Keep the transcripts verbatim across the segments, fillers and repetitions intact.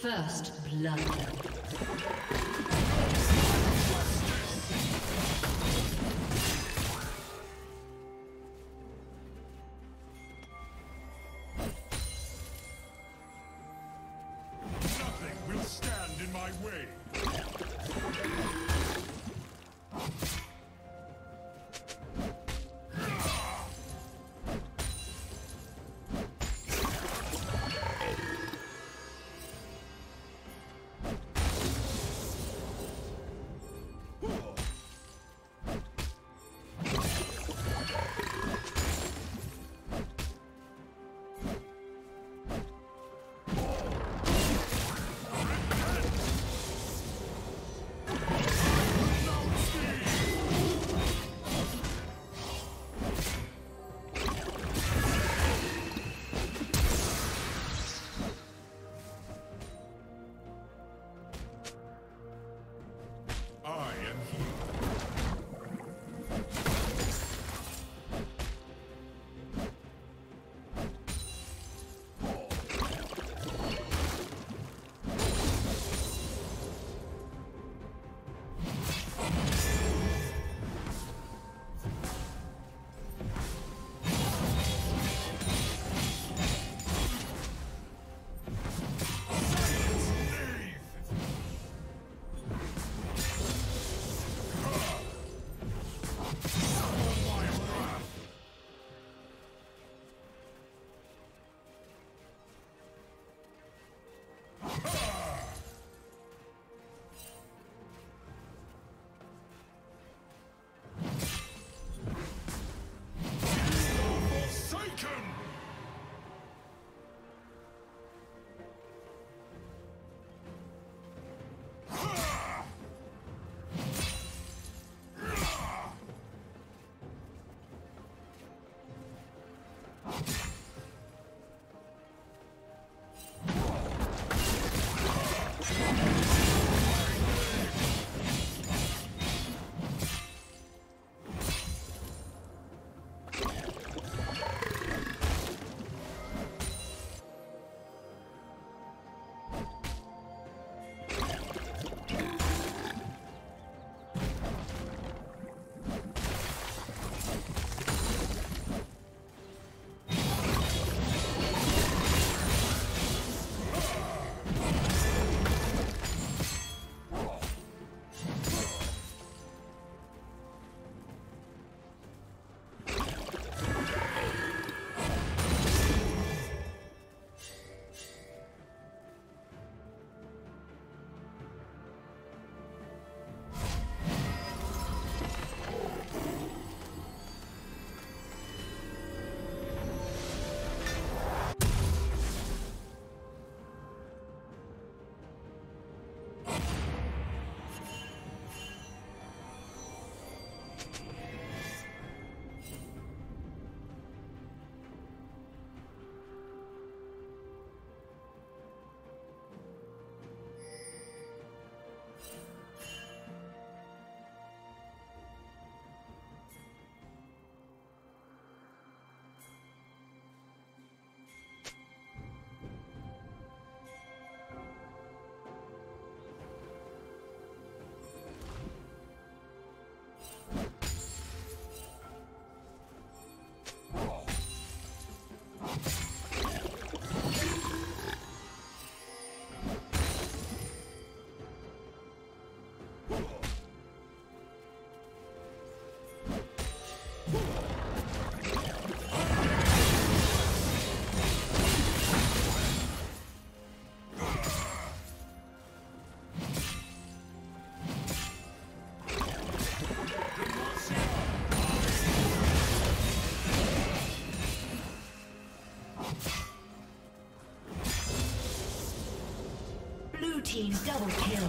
First blood. Team double kill.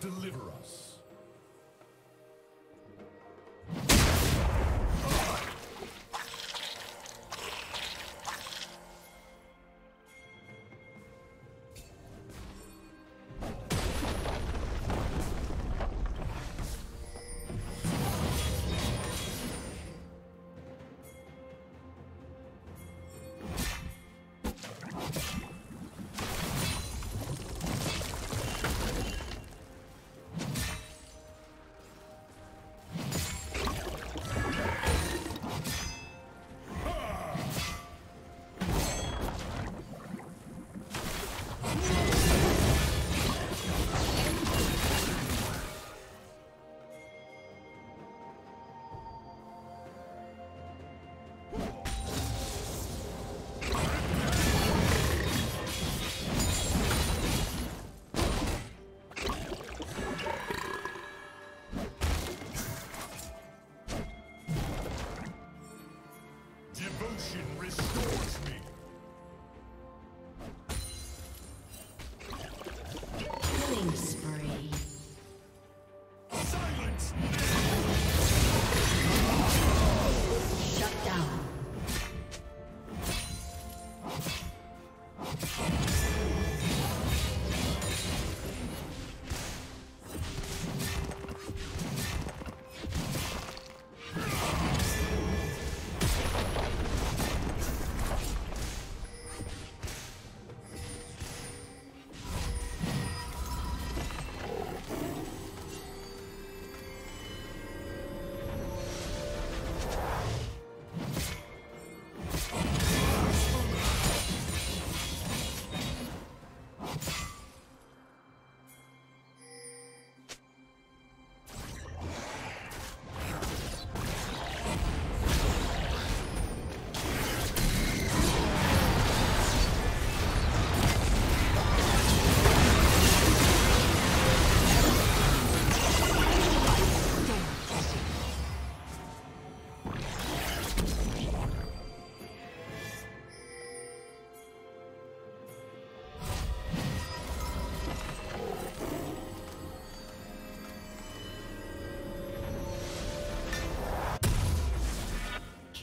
Deliver us.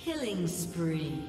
Killing spree.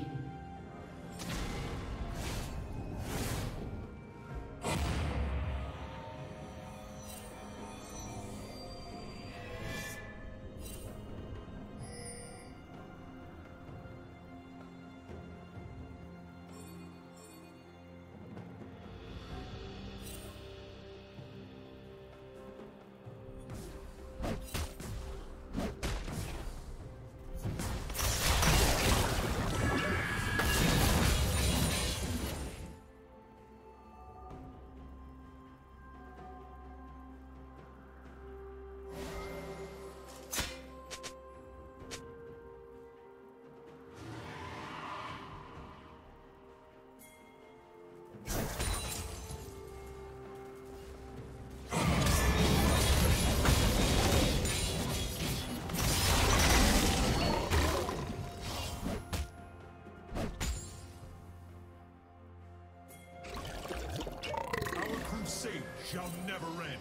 shall never end.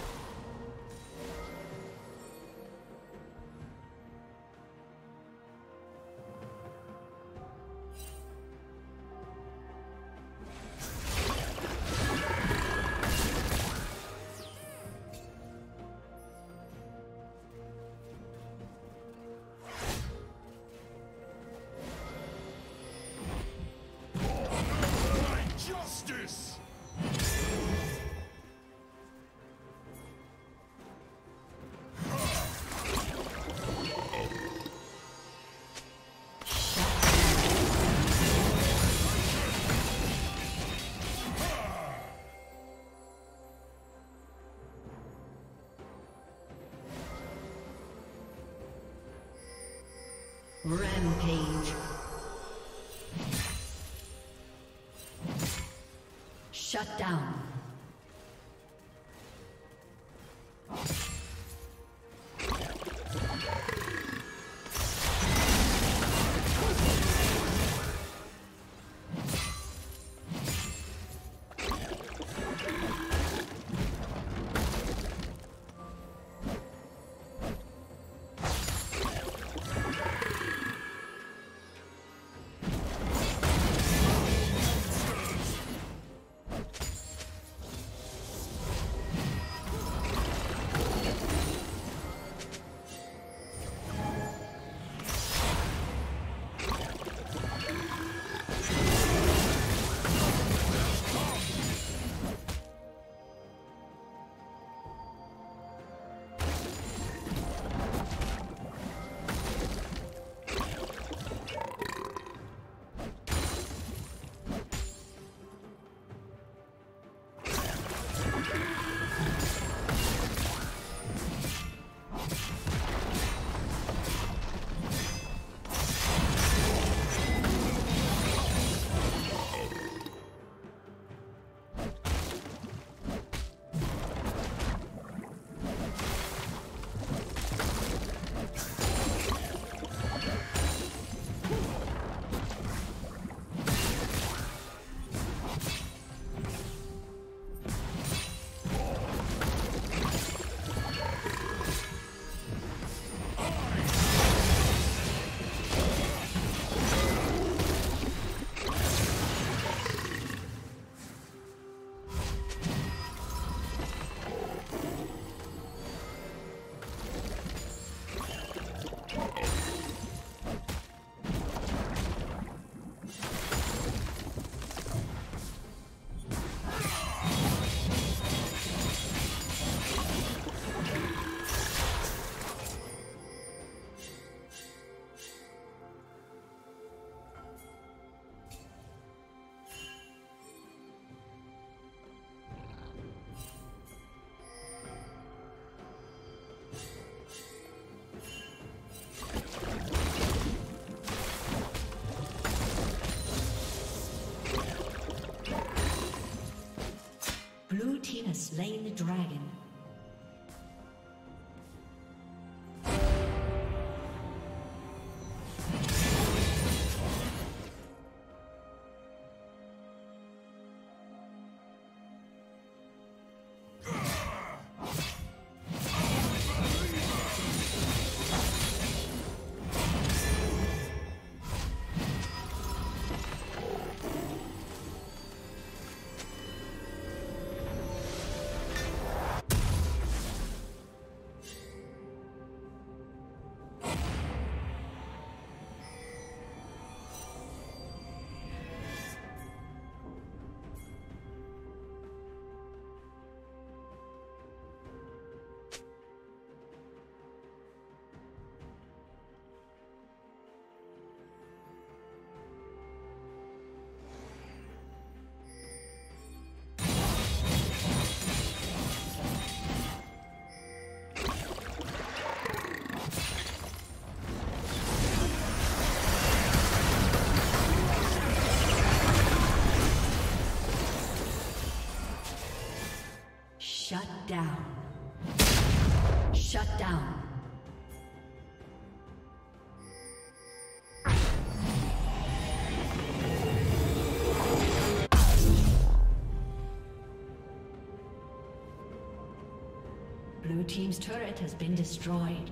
Rampage. Shut down. Slain the dragon. team's turret has been destroyed.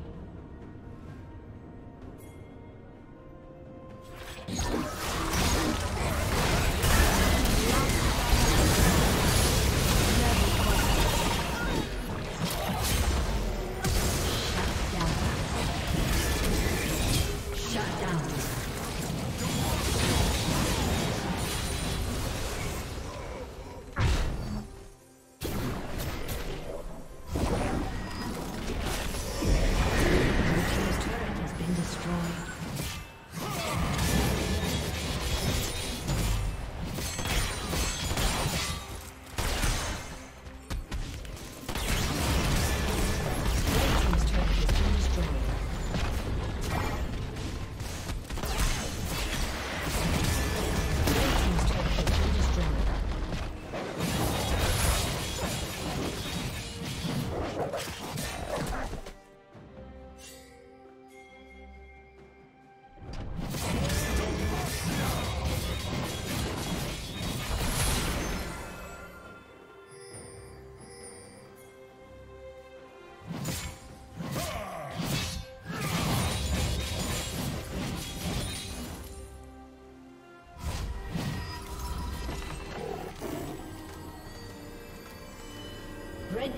Red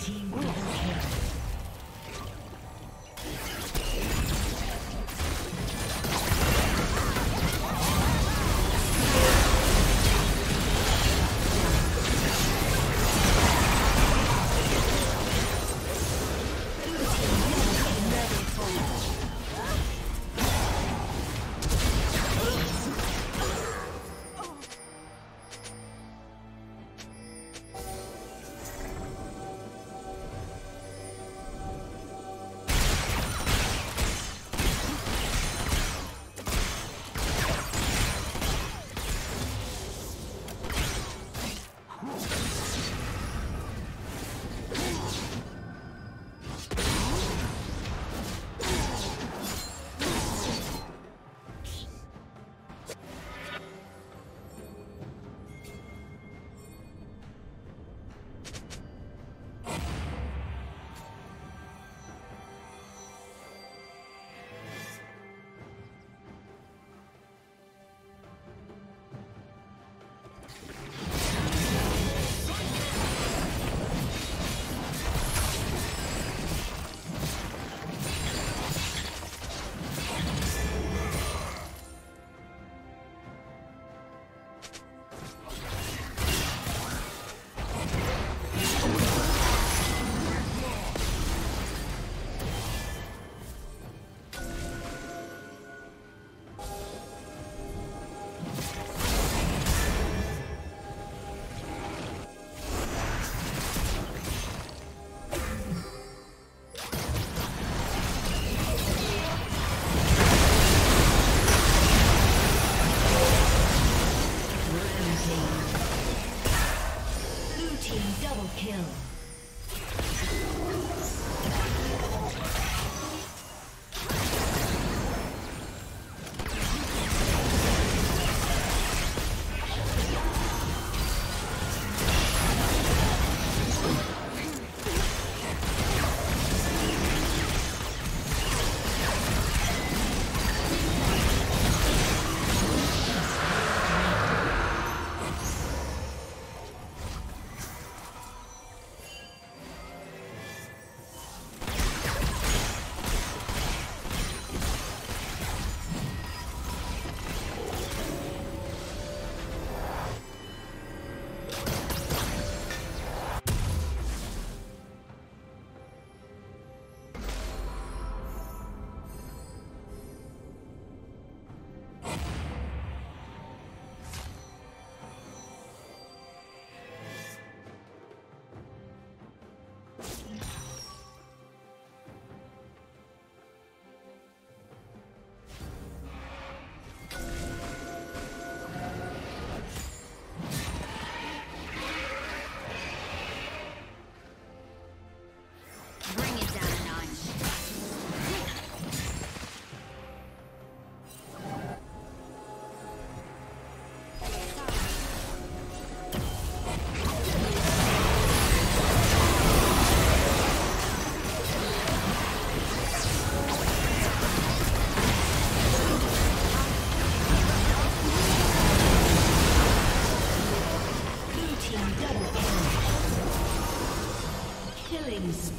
Team.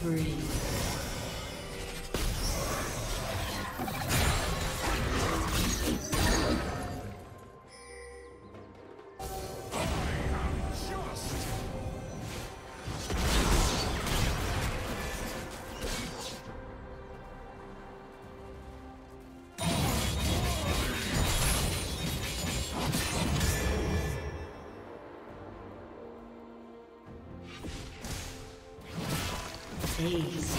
Breathe. Please.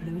Blue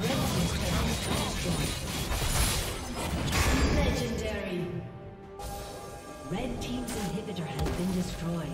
Red team's turret has been destroyed. Legendary! Red team's inhibitor has been destroyed.